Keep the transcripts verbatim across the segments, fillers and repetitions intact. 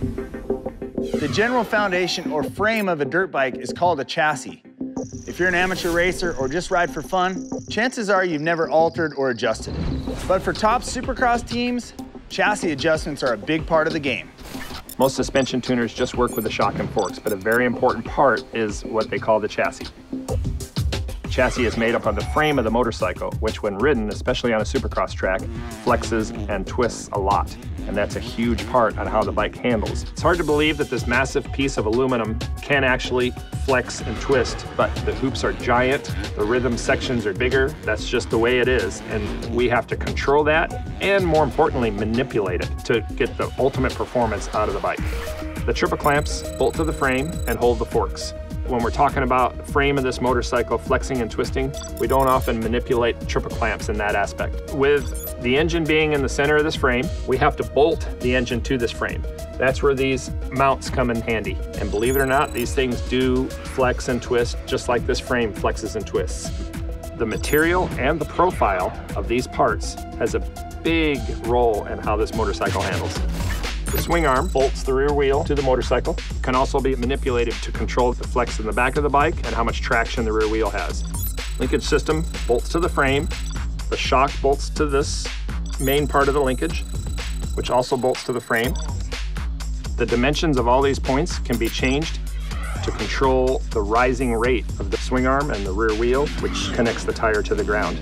The general foundation or frame of a dirt bike is called a chassis. If you're an amateur racer or just ride for fun, chances are you've never altered or adjusted it. But for top supercross teams, chassis adjustments are a big part of the game. Most suspension tuners just work with the shock and forks, but a very important part is what they call the chassis. Chassis is made up of the frame of the motorcycle, which when ridden, especially on a supercross track, flexes and twists a lot. And that's a huge part on how the bike handles. It's hard to believe that this massive piece of aluminum can actually flex and twist, but the hoops are giant, the rhythm sections are bigger. That's just the way it is. And we have to control that and, more importantly, manipulate it to get the ultimate performance out of the bike. The triple clamps bolt to the frame and hold the forks. When we're talking about the frame of this motorcycle flexing and twisting, we don't often manipulate triple clamps in that aspect. With the engine being in the center of this frame, we have to bolt the engine to this frame. That's where these mounts come in handy. And believe it or not, these things do flex and twist, just like this frame flexes and twists. The material and the profile of these parts has a big role in how this motorcycle handles. The swing arm bolts the rear wheel to the motorcycle. It can also be manipulated to control the flex in the back of the bike and how much traction the rear wheel has. Linkage system bolts to the frame. The shock bolts to this main part of the linkage, which also bolts to the frame. The dimensions of all these points can be changed to control the rising rate of the swing arm and the rear wheel, which connects the tire to the ground.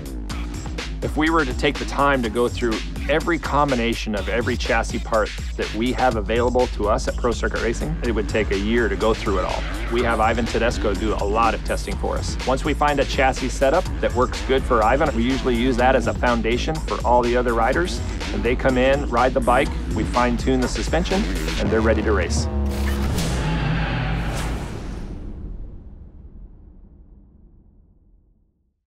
If we were to take the time to go through every combination of every chassis part that we have available to us at Pro Circuit Racing, it would take a year to go through it all. We have Ivan Tedesco do a lot of testing for us. Once we find a chassis setup that works good for Ivan, we usually use that as a foundation for all the other riders. And they come in, ride the bike, we fine-tune the suspension, and they're ready to race.